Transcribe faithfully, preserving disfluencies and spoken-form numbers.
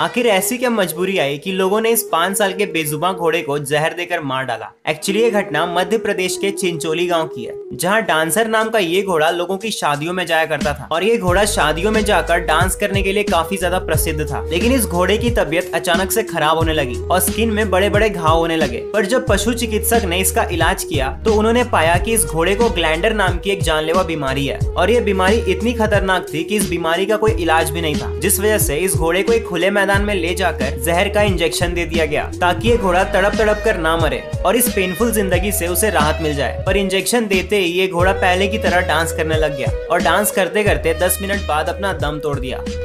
आखिर ऐसी क्या मजबूरी आई कि लोगों ने इस पाँच साल के बेजुबां घोड़े को जहर देकर मार डाला। एक्चुअली ये घटना मध्य प्रदेश के चिंचोली गांव की है, जहां डांसर नाम का ये घोड़ा लोगों की शादियों में जाया करता था और ये घोड़ा शादियों में जाकर डांस करने के लिए काफी ज्यादा प्रसिद्ध था। लेकिन इस घोड़े की तबीयत अचानक से खराब होने लगी और स्किन में बड़े बड़े घाव होने लगे। पर जब पशु चिकित्सक ने इसका इलाज किया तो उन्होंने पाया कि इस घोड़े को ग्लैंडर नाम की एक जानलेवा बीमारी है और ये बीमारी इतनी खतरनाक थी कि इस बीमारी का कोई इलाज भी नहीं था, जिस वजह से इस घोड़े को एक खुले मैदान में ले जाकर जहर का इंजेक्शन दे दिया गया ताकि ये घोड़ा तड़प तड़प कर ना मरे और इस पेनफुल जिंदगी से उसे राहत मिल जाए। पर इंजेक्शन देते ही ये घोड़ा पहले की तरह डांस करने लग गया और डांस करते करते दस मिनट बाद अपना दम तोड़ दिया।